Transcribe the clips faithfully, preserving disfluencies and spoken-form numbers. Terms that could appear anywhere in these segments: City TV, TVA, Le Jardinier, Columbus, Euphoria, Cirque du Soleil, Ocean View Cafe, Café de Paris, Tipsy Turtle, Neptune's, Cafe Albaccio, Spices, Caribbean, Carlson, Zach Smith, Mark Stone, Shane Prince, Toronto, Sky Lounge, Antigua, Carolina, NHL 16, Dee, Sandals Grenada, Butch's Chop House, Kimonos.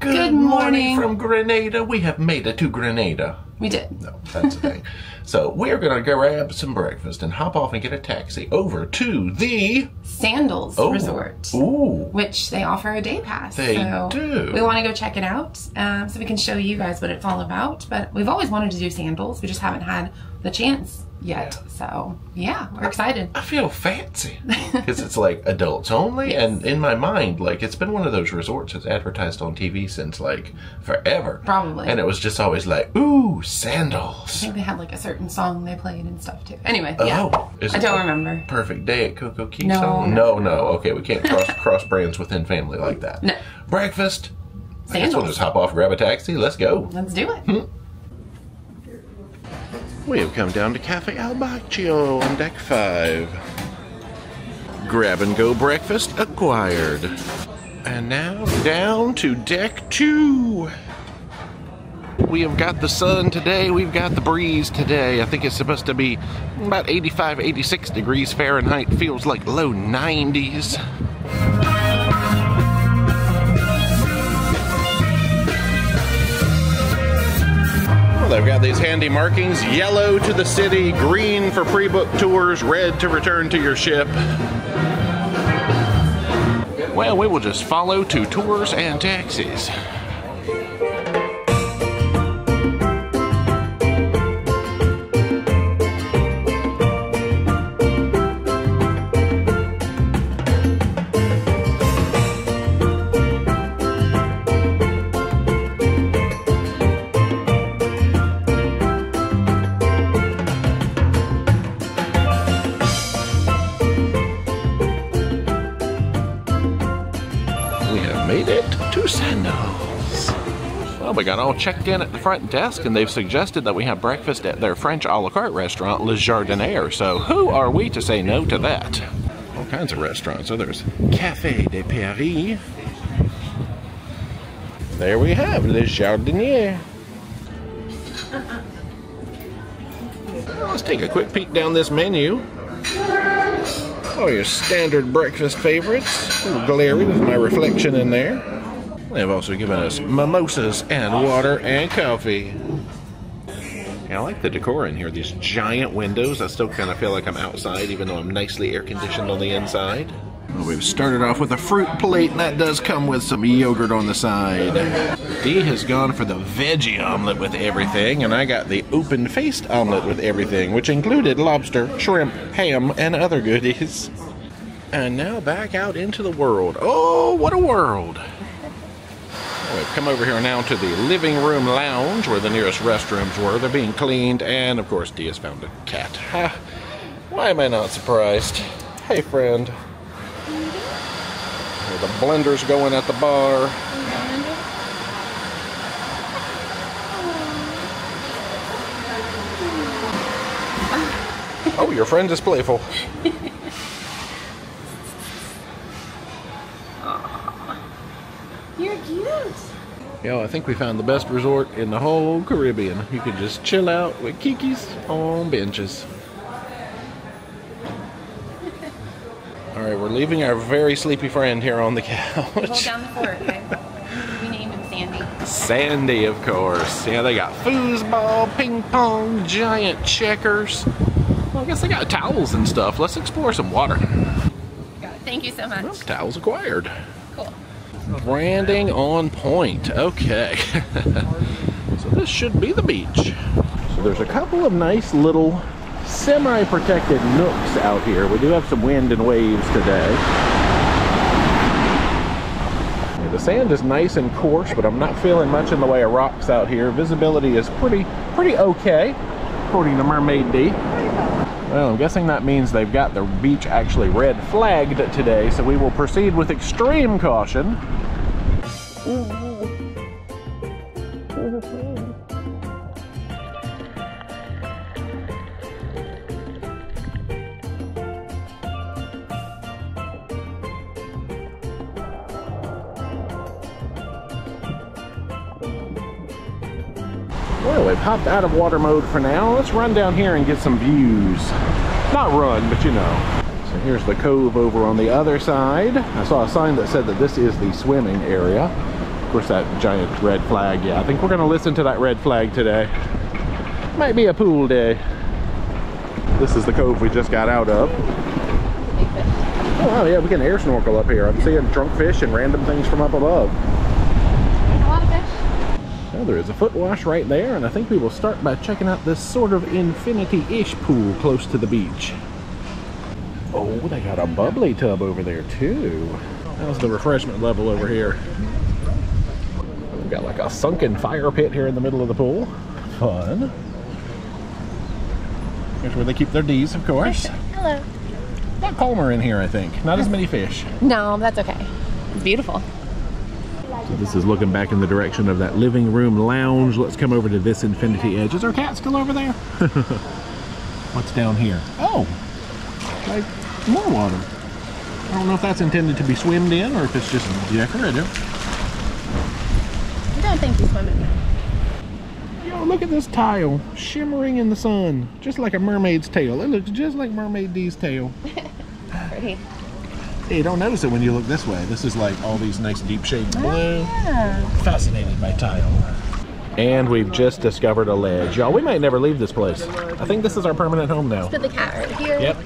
Good, Good morning. morning from Grenada. We have made it to Grenada. We did. No, that's the thing. So we're going to grab some breakfast and hop off and get a taxi over to the Sandals oh. Resort, Ooh. which they offer a day pass. They so do. We want to go check it out um, so we can show you guys what it's all about. But we've always wanted to do Sandals. We just haven't had the chance yet. Yeah. So yeah, we're excited. I feel fancy because it's like adults only. Yes. And in my mind, like it's been one of those resorts that's advertised on T V since like forever. Probably. And it was just always like, ooh, Sandals. I think they had like a certain song they played and stuff too. Anyway, yeah. Oh, I don't remember. Perfect Day at Coco Key no, song? No, no. Okay, we can't cross, cross brands within family like that. No. Breakfast. Sandals. I guess we'll just hop off, grab a taxi. Let's go. Let's do it. Hmm. We have come down to Cafe Albaccio on deck five. Grab and go breakfast acquired. And now down to deck two. We have got the sun today, we've got the breeze today. I think it's supposed to be about eighty-five, eighty-six degrees Fahrenheit. Feels like low nineties. They've got these handy markings, yellow to the city, green for pre-book tours, red to return to your ship. Well, we will just follow to tours and taxis. We got all checked in at the front desk and they've suggested that we have breakfast at their French a la carte restaurant, Le Jardinier, so who are we to say no to that? All kinds of restaurants. So there's Café de Paris. There we have Le Jardinier. Well, let's take a quick peek down this menu. All your standard breakfast favorites. A little glary with my reflection in there. They've also given us mimosas and water and coffee. Yeah, I like the decor in here, these giant windows. I still kind of feel like I'm outside even though I'm nicely air conditioned on the inside. Well, we've started off with a fruit plate and that does come with some yogurt on the side. Dee has gone for the veggie omelet with everything and I got the open-faced omelet with everything, which included lobster, shrimp, ham, and other goodies. And now back out into the world. Oh, what a world! We've come over here now to the living room lounge where the nearest restrooms were. They're being cleaned and of course Dee has found a cat. Ha! Why am I not surprised? Hey friend. Mm-hmm. The blender's going at the bar. Mm-hmm. Oh, your friend is playful. You're cute. Yo, I think we found the best resort in the whole Caribbean. You can just chill out with kikis on benches. All right, we're leaving our very sleepy friend here on the couch. Well, down the court, okay? We name him Sandy. Sandy, of course. Yeah, they got foosball, ping pong, giant checkers. Well, I guess they got towels and stuff. Let's explore some water. God, thank you so much. Well, towels acquired. Cool. Branding on point. Okay. So this should be the beach. So there's a couple of nice little semi-protected nooks out here. We do have some wind and waves today. Yeah, the sand is nice and coarse, but I'm not feeling much in the way of rocks out here. Visibility is pretty, pretty okay, according to Mermaid Dee. Well, I'm guessing that means they've got the beach actually red flagged today, so we will proceed with extreme caution. Well, we've hopped out of water mode for now. Let's run down here and get some views. Not run, but you know. So here's the cove over on the other side. I saw a sign that said that this is the swimming area. Of course, that giant red flag. Yeah, I think we're gonna listen to that red flag today. Might be a pool day. This is the cove we just got out of. Oh yeah, we can air snorkel up here. I'm seeing drunk fish and random things from up above. There's a lot of fish. Well, there is a foot wash right there, and I think we will start by checking out this sort of infinity-ish pool close to the beach. Oh, they got a bubbly tub over there too. How's the refreshment level over here? We've got like a sunken fire pit here in the middle of the pool. Fun. Here's where they keep their D's, of course. Hello. A lot calmer in here, I think. Not as many fish. No, that's okay. It's beautiful. So this is looking back in the direction of that living room lounge. Let's come over to this infinity edge. Is our cat still over there? What's down here? Oh, like more water. I don't know if that's intended to be swimmed in or if it's just decorative. I don't think you swim in there. Yo, look at this tile shimmering in the sun, just like a mermaid's tail. It looks just like Mermaid D's tail. Pretty. You don't notice it when you look this way. This is like all these nice deep shades of blue. Oh, yeah. Fascinated by tile. And we've just discovered a ledge. Y'all, we might never leave this place. I think this is our permanent home now. Let's put the cat right here. Yep.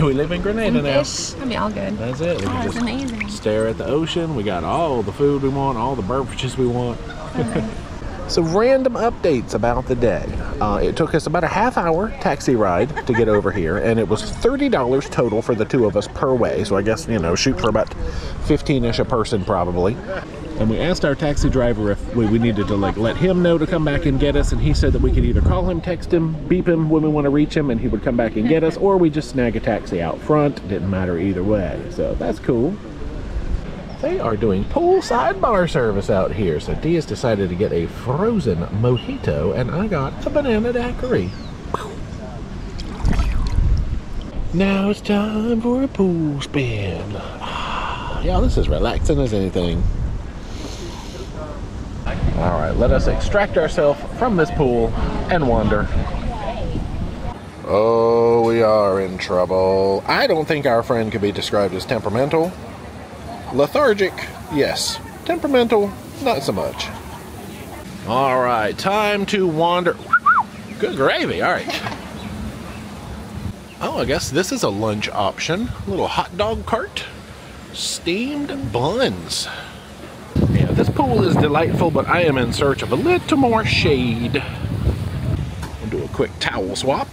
We live in Grenada now. That'll be all good. That's it. We oh, can that's just amazing. Stare at the ocean. We got all the food we want, all the beverages we want. Oh, so random updates about the day. Uh, it took us about a half hour taxi ride to get over here, and it was thirty dollars total for the two of us per way. So I guess, you know, shoot for about fifteen-ish a person probably. And we asked our taxi driver if we, we needed to like let him know to come back and get us, and he said that we could either call him, text him, beep him when we want to reach him, and he would come back and get us, or we just snag a taxi out front. It didn't matter either way, so that's cool. They are doing poolside bar service out here. So Dia's decided to get a frozen mojito, and I got a banana daiquiri. Now it's time for a pool spin. Ah, yeah, this is relaxing as anything. All right, let us extract ourselves from this pool and wander. Oh, we are in trouble. I don't think our friend could be described as temperamental. Lethargic, yes. Temperamental, not so much. All right, time to wander. Good gravy, all right. Oh, I guess this is a lunch option. A little hot dog cart, steamed buns. Yeah, this pool is delightful, but I am in search of a little more shade. We'll do a quick towel swap.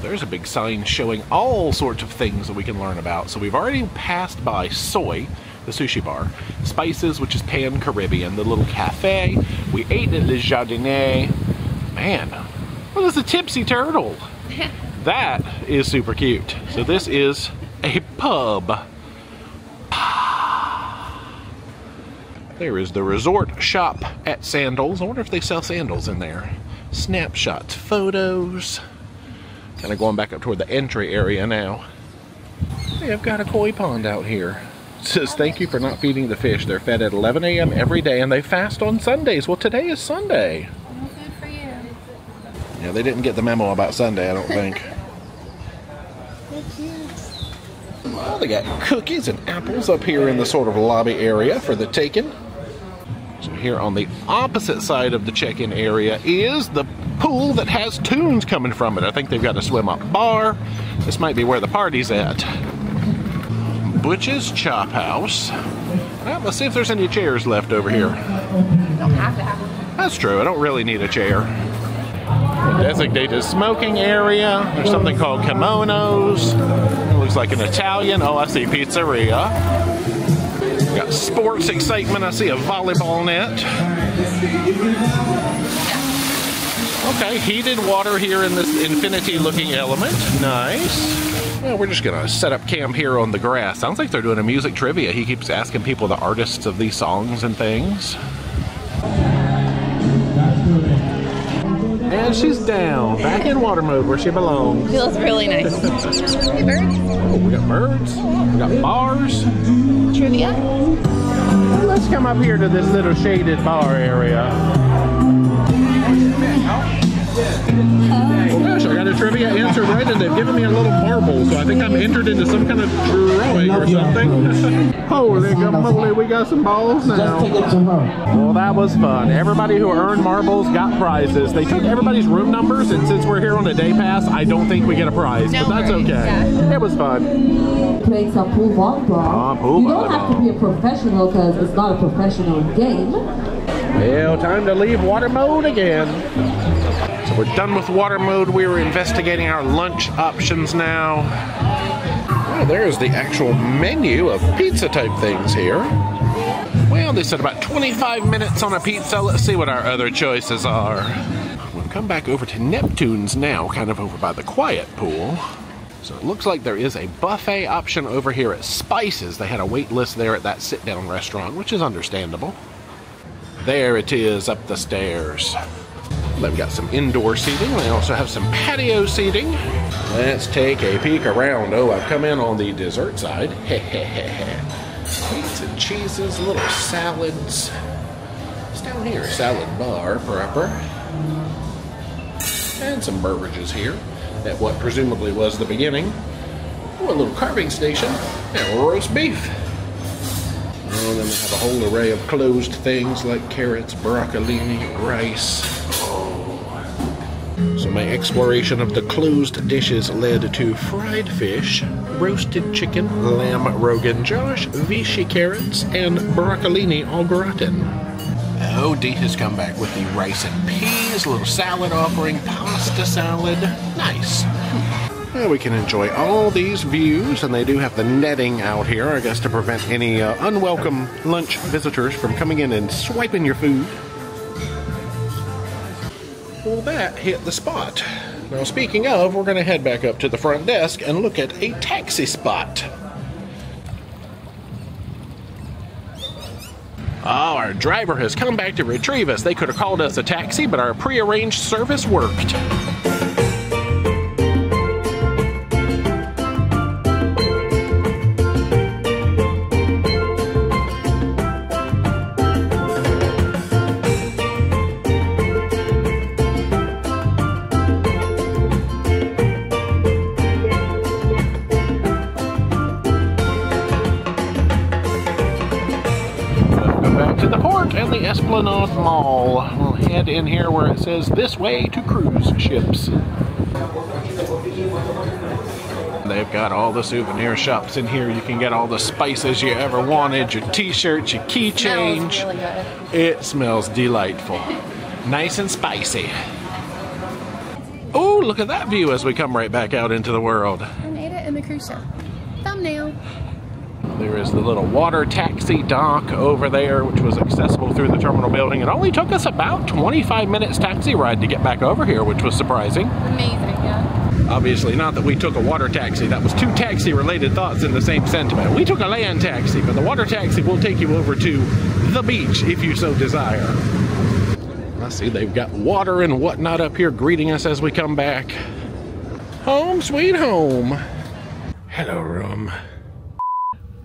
There's a big sign showing all sorts of things that we can learn about. So we've already passed by Soy, the sushi bar, Spices, which is pan-Caribbean, the little cafe. We ate at Le Jardinier. Man, well, there's a Tipsy Turtle. That is super cute. So this is a pub. There is the resort shop at Sandals. I wonder if they sell sandals in there. Snapshots, photos. Kind of going back up toward the entry area now. Hey, I've got a koi pond out here. It says, thank you for not feeding the fish. They're fed at eleven A M every day, and they fast on Sundays. Well, today is Sunday. No food for you. Yeah, they didn't get the memo about Sunday, I don't think. They're cute. Well, they got cookies and apples up here in the sort of lobby area for the taking. So here on the opposite side of the check-in area is the pool that has tunes coming from it. I think they've got a swim-up bar. This might be where the party's at. Butch's Chop House. Well, let's see if there's any chairs left over here. Don't have that. That's true. I don't really need a chair. A designated smoking area. There's something called Kimonos. It looks like an Italian. Oh, I see pizzeria. Got sports excitement. I see a volleyball net. Okay, heated water here in this infinity looking element. Nice. Well, we're just gonna set up camp here on the grass. Sounds like they're doing a music trivia. He keeps asking people the artists of these songs and things. And she's down, back in water mode where she belongs. Feels really nice. Hey, birds. Oh, we got birds. We got bars. Trivia. Let's come up here to this little shaded bar area. Oh gosh, I got the trivia answer right, and they've given me a little marble, so I think I'm entered into some kind of drawing or something. Holy guacamole, we got some balls now. Well, that was fun. Everybody who earned marbles got prizes. They took everybody's room numbers, and since we're here on a day pass, I don't think we get a prize, no but that's worries. okay. Yeah. It was fun. Playing some pool volleyball. Oh, you don't have to be a professional because it's not a professional game. Well, time to leave water mode again. So we're done with water mode. We were investigating our lunch options now. Well, there's the actual menu of pizza type things here. Well, they said about twenty-five minutes on a pizza. Let's see what our other choices are. We've come back over to Neptune's now, kind of over by the quiet pool. So it looks like there is a buffet option over here at Spices. They had a wait list there at that sit-down restaurant, which is understandable. There it is up the stairs. They've got some indoor seating. They also have some patio seating. Let's take a peek around. Oh, I've come in on the dessert side. Meats and cheeses, little salads. It's down here, salad bar proper. And some beverages here at what presumably was the beginning. Oh, a little carving station and roast beef. And then they have a whole array of closed things like carrots, broccolini, rice. Oh. So my exploration of the closed dishes led to fried fish, roasted chicken, lamb Rogan Josh, Vichy carrots, and broccolini au gratin. Oh, Dee has come back with the rice and peas, little salad offering, pasta salad. Nice. Well, we can enjoy all these views, and they do have the netting out here, I guess, to prevent any uh, unwelcome lunch visitors from coming in and swiping your food. Well, that hit the spot. Now, speaking of, we're going to head back up to the front desk and look at a taxi spot. Oh, our driver has come back to retrieve us. They could have called us a taxi, but our prearranged service worked. Esplanade Mall. We'll head in here where it says this way to cruise ships. They've got all the souvenir shops in here. You can get all the spices you ever wanted, your t-shirts, your key change. Really it smells delightful. Nice and spicy. Oh, look at that view as we come right back out into the world. And Ada and the cruise ship. Thumbnail. There is the little water taxi dock over there, which was accessible through the terminal building. It only took us about twenty-five minutes taxi ride to get back over here, which was surprising. Amazing, yeah. Obviously not that we took a water taxi. That was two taxi-related thoughts in the same sentiment. We took a land taxi, but the water taxi will take you over to the beach if you so desire. I see they've got water and whatnot up here greeting us as we come back. Home sweet home. Hello, room.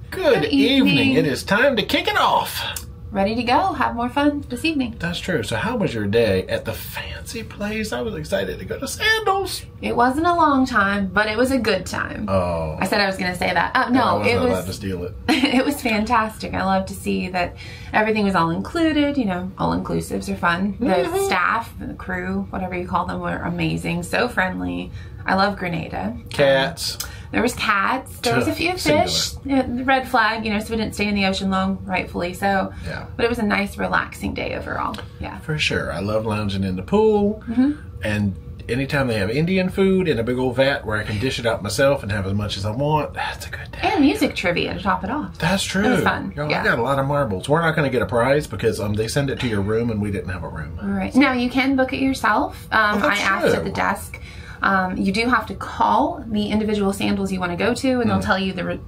Good, Good evening. evening. It is time to kick it off. Ready to go. Have more fun this evening. That's true. So how was your day at the fancy place? I was excited to go to Sandals. It wasn't a long time, but it was a good time. Oh. I said I was going to say that. Uh, no, no, I wasn't it was allowed to steal it. It was fantastic. I love to see that everything was all included. You know, all inclusives are fun. The mm-hmm. staff, the crew, whatever you call them, were amazing. So friendly. I love Grenada. Cats. Um, There was cats, there was a few fish, the red flag, you know, so we didn't stay in the ocean long, rightfully so. Yeah. But it was a nice, relaxing day overall, yeah. For sure. I love lounging in the pool, mm-hmm. and anytime they have Indian food in a big old vat where I can dish it out myself and have as much as I want, that's a good day. And music trivia to top it off. That's true. It was fun. Y'all, yeah. I got a lot of marbles. We're not going to get a prize because um, they send it to your room and we didn't have a room. Right. So. Now, you can book it yourself. Um, oh, I asked true. at the desk. Um, you do have to call the individual Sandals you want to go to, and they'll mm. tell you the re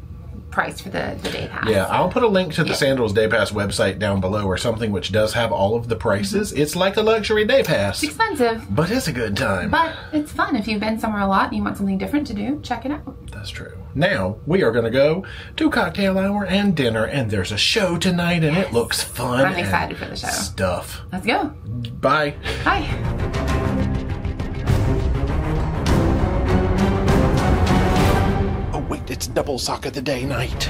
price for the, the day pass. Yeah, I'll put a link to the yeah. Sandals Day Pass website down below or something, which does have all of the prices. Mm-hmm. It's like a luxury day pass. It's expensive. But it's a good time. But it's fun. If you've been somewhere a lot and you want something different to do, check it out. That's true. Now, we are going to go to cocktail hour and dinner, and there's a show tonight, and yes. it looks fun. I'm excited for the show. Stuff. Let's go. Bye. Bye. It's double sock of the day night.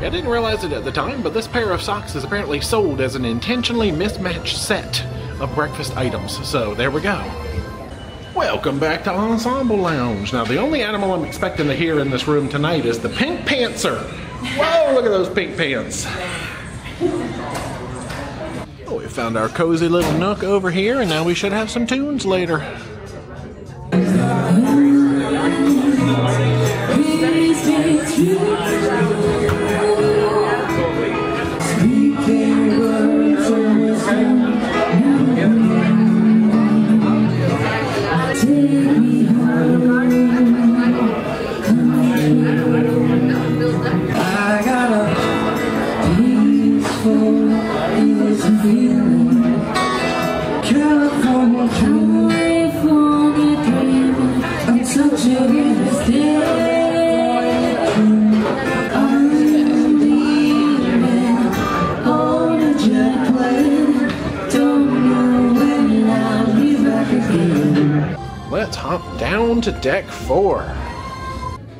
I didn't realize it at the time, but this pair of socks is apparently sold as an intentionally mismatched set of breakfast items, so there we go. Welcome back to Ensemble Lounge. Now the only animal I'm expecting to hear in this room tonight is the Pink Pantser. Whoa, look at those pink pants. Oh, we found our cozy little nook over here, and now we should have some tunes later. Let's hop down to deck four.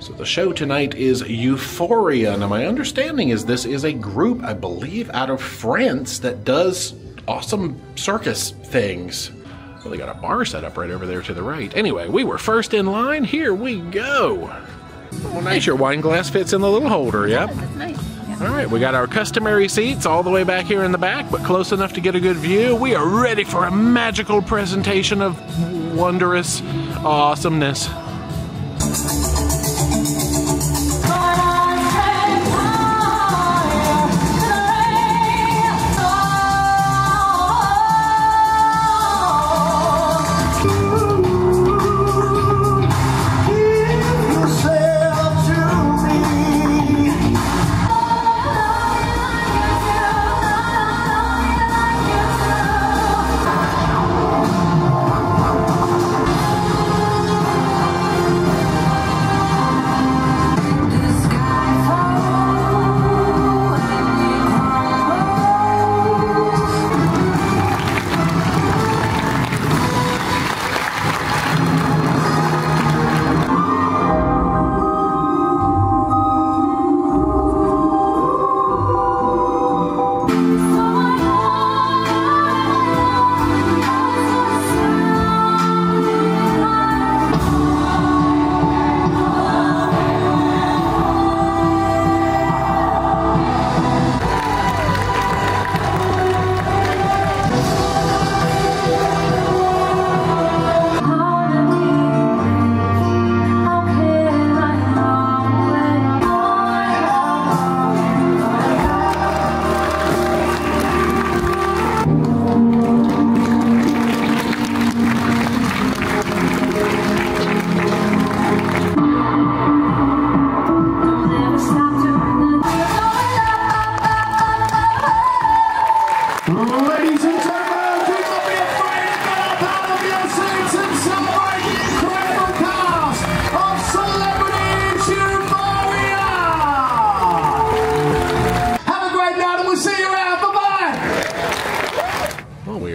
So the show tonight is Euphoria. Now my understanding is this is a group, I believe, out of France that does awesome circus things. So they got a bar set up right over there to the right. Anyway, we were first in line. Here we go. Oh, nice. Your wine glass fits in the little holder. Yep. Yeah, that's nice. Yeah. All right, we got our customary seats all the way back here in the back, but close enough to get a good view. We are ready for a magical presentation of wondrous awesomeness.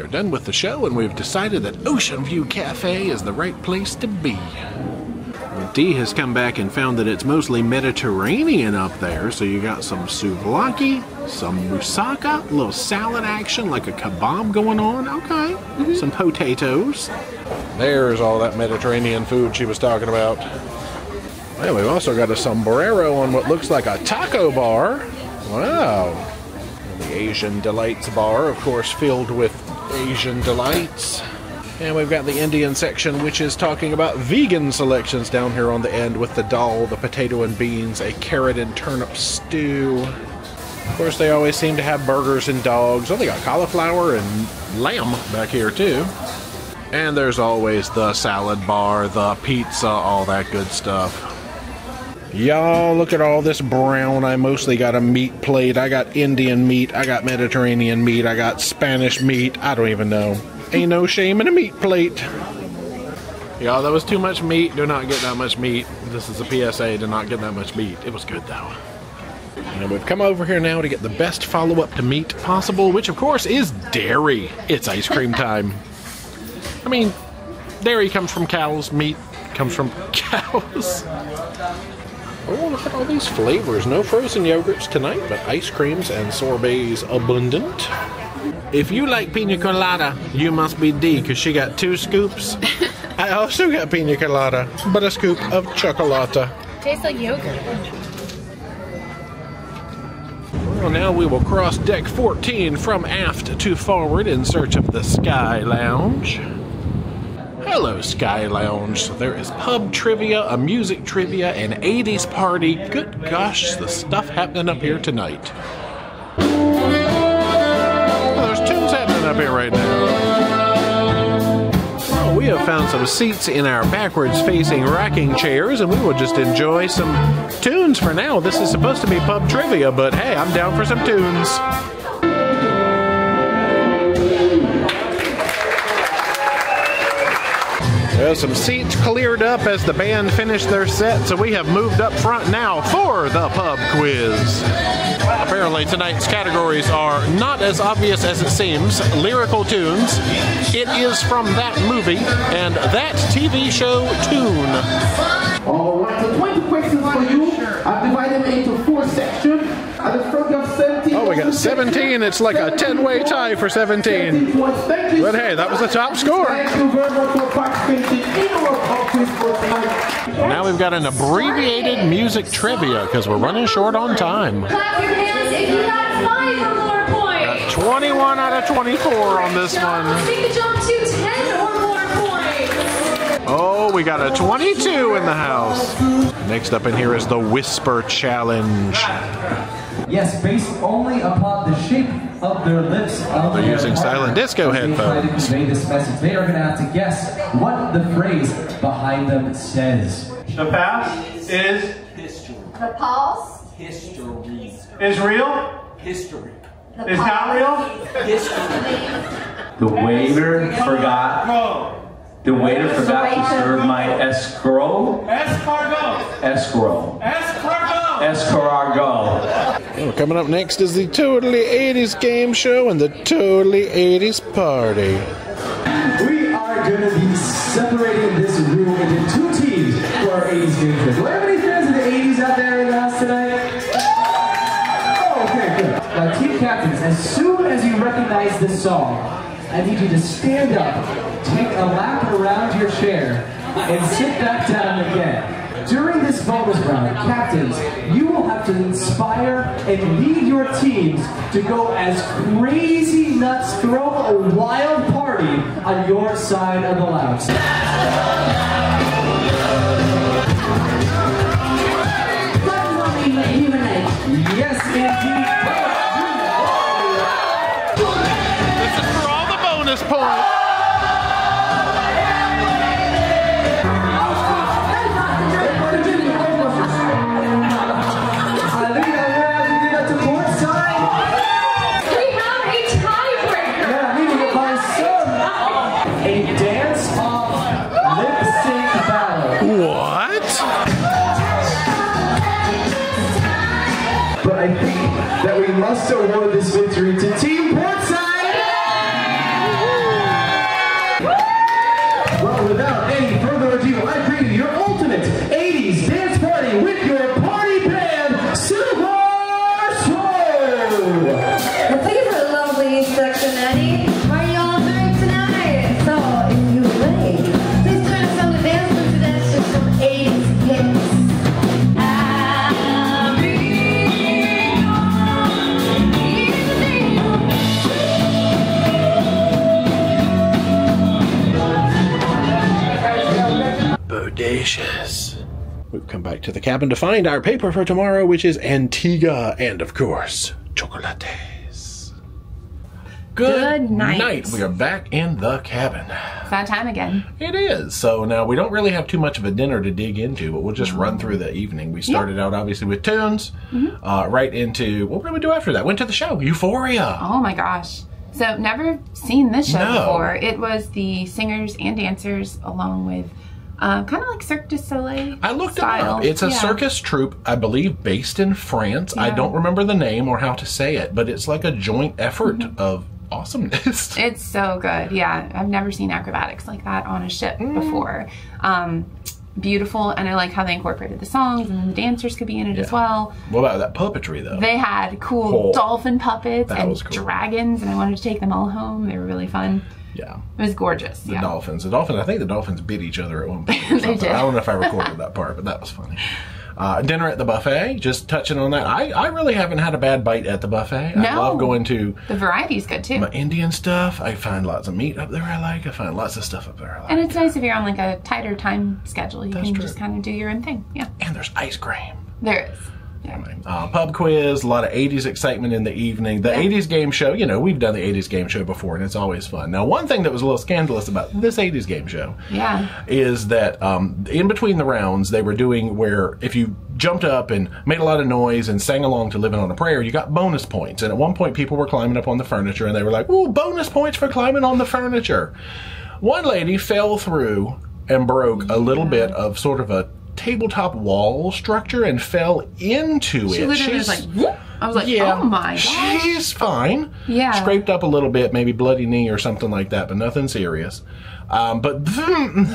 Done with the show, and we've decided that Ocean View Cafe is the right place to be. Dee has come back and found that it's mostly Mediterranean up there, so you got some souvlaki, some moussaka, a little salad action like a kebab going on, okay, mm-hmm. Some potatoes. There's all that Mediterranean food she was talking about. Well, we've also got a sombrero on what looks like a taco bar. Wow. The Asian Delights bar, of course, filled with Asian delights. And we've got the Indian section, which is talking about vegan selections down here on the end with the dal, the potato and beans, a carrot and turnip stew. Of course, they always seem to have burgers and dogs. Oh, they got cauliflower and lamb back here too. And there's always the salad bar, the pizza, all that good stuff. Y'all, look at all this brown. I mostly got a meat plate. I got Indian meat. I got Mediterranean meat. I got Spanish meat. I don't even know. Ain't no shame in a meat plate. Y'all, that was too much meat. Do not get that much meat. This is a P S A. Do not get that much meat. It was good, though. And we've come over here now to get the best follow-up to meat possible, which, of course, is dairy. It's ice cream time. I mean, dairy comes from cows, meat comes from cows. Oh, look at all these flavors. No frozen yogurts tonight, but ice creams and sorbets abundant. If you like pina colada, you must be D, because she got two scoops. I also got pina colada, but a scoop of chocolata. Tastes like yogurt. Well, now we will cross deck fourteen from aft to forward in search of the Sky Lounge. Hello, Sky Lounge. There is pub trivia, a music trivia, an eighties party. Good gosh, the stuff happening up here tonight. Well, there's tunes happening up here right now. Well, we have found some seats in our backwards-facing rocking chairs, and we will just enjoy some tunes for now. This is supposed to be pub trivia, but hey, I'm down for some tunes. Well, some seats cleared up as the band finished their set, so we have moved up front now for the pub quiz. Apparently tonight's categories are not as obvious as it seems, lyrical tunes, it is from that movie, and that T V show tune. Alright, so twenty questions for you. I've divided them into four sections. At the front of seventeen. Oh, we got seventeen. It's like a ten-way tie for seventeen. But hey, that was the top score. Now we've got an abbreviated music trivia because we're running short on time. Clap your hands if you got five or more points. Got twenty-one out of twenty-four on this one. Make the jump to ten or more points. Oh, we got a twenty-two in the house. Next up in here is the Whisper Challenge. Yes, based only upon the shape of their lips. Of They're their using partner. Silent disco they headphones. Try to convey this message. They are going to have to guess what the phrase behind them says. The past is history. The past history. Is real history. Is not real history. The waiter forgot. Go. The waiter forgot to serve my escargot. Escargot. Escargot. Escargot. Escargot. Well, coming up next is the Totally eighties game show and the Totally eighties party. We are going to be separating this room into two teams for our eighties game show. Do we have any fans of the eighties out there in the house tonight? Oh, okay, good. Now, team captains, as soon as you recognize this song, I need you to stand up. Take a lap around your chair and sit back down again. During this bonus round, captains, you will have to inspire and lead your teams to go as crazy nuts, throw a wild party on your side of the lounge. Yes, indeed. This is for all the bonus points. Must award this victory to Team Portside! Yeah. Well, without any further ado, I bring you your ultimate eighties dance party with your party band, Super Swole! Well, thank you for the lovely introduction, Eddie. How are you all doing tonight? So, if you like, please join us on the dance floor to dance to some eighties hits. We've come back to the cabin to find our paper for tomorrow, which is Antigua and, of course, chocolates. Good, Good night. night. We are back in the cabin. It's that time again. It is. So now we don't really have too much of a dinner to dig into, but we'll just run through the evening. We started yep. out, obviously, with tunes, mm-hmm. uh, right into, what did we do after that? Went to the show, Euphoria. Oh, my gosh. So never seen this show no. before. It was the singers and dancers along with Uh, kind of like Cirque du Soleil. I looked style. it up. It's a yeah. circus troupe, I believe, based in France. Yeah. I don't remember the name or how to say it, but it's like a joint effort mm-hmm. of awesomeness. It's so good. Yeah, I've never seen acrobatics like that on a ship mm. before. Um, beautiful, and I like how they incorporated the songs, and the dancers could be in it yeah. as well. What about that puppetry though? They had cool oh, dolphin puppets and cool. dragons, and I wanted to take them all home. They were really fun. Yeah. It was gorgeous. The yeah. dolphins. The dolphins, I think the dolphins bit each other at one point. They did. I don't know if I recorded that part, but that was funny. Uh, dinner at the buffet, just touching on that. I, I really haven't had a bad bite at the buffet. No. I love going to... The variety's good, too. My Indian stuff. I find lots of meat up there I like. I find lots of stuff up there I like. And it's nice if you're on, like, a tighter time schedule. You That's can true. Just kind of do your own thing. Yeah. And there's ice cream. There is. Yeah. Uh, pub quiz, a lot of eighties excitement in the evening. The yeah. eighties game show, you know, we've done the eighties game show before, and it's always fun. Now, one thing that was a little scandalous about this eighties game show yeah. is that um, in between the rounds, they were doing where if you jumped up and made a lot of noise and sang along to Living on a Prayer, you got bonus points. And at one point, people were climbing up on the furniture, and they were like, ooh, bonus points for climbing on the furniture. One lady fell through and broke yeah. a little bit of sort of a tabletop wall structure and fell into she it. She literally was like, whoop. I was like, yeah, oh my gosh. She's fine. Yeah. Scraped up a little bit, maybe bloody knee or something like that, but nothing serious. Um, but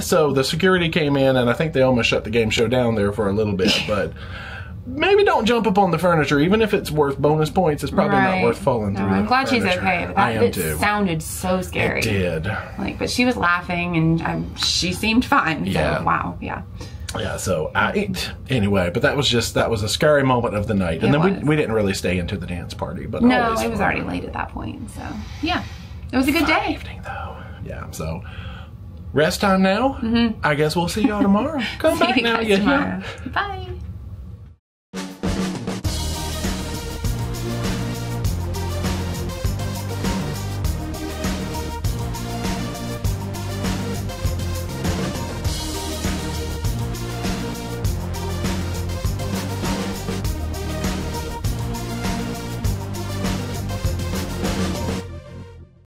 so the security came in, and I think they almost shut the game show down there for a little bit, but maybe don't jump up on the furniture. Even if it's worth bonus points, it's probably right. not worth falling no, through. I'm glad furniture. She's okay. That I am it too. Sounded so scary. It did. Like, but she was laughing, and I'm, she seemed fine. So, yeah. Wow. Yeah. Yeah, so I, anyway, but that was just, that was a scary moment of the night. And it then we, we didn't really stay into the dance party. But no, always it was fun. Already late at that point. So, yeah, it was a good Fun day. Evening, though. Yeah, so rest time now. Mm-hmm. I guess we'll see y'all tomorrow. Come see back you now. Guys yeah. tomorrow. Bye.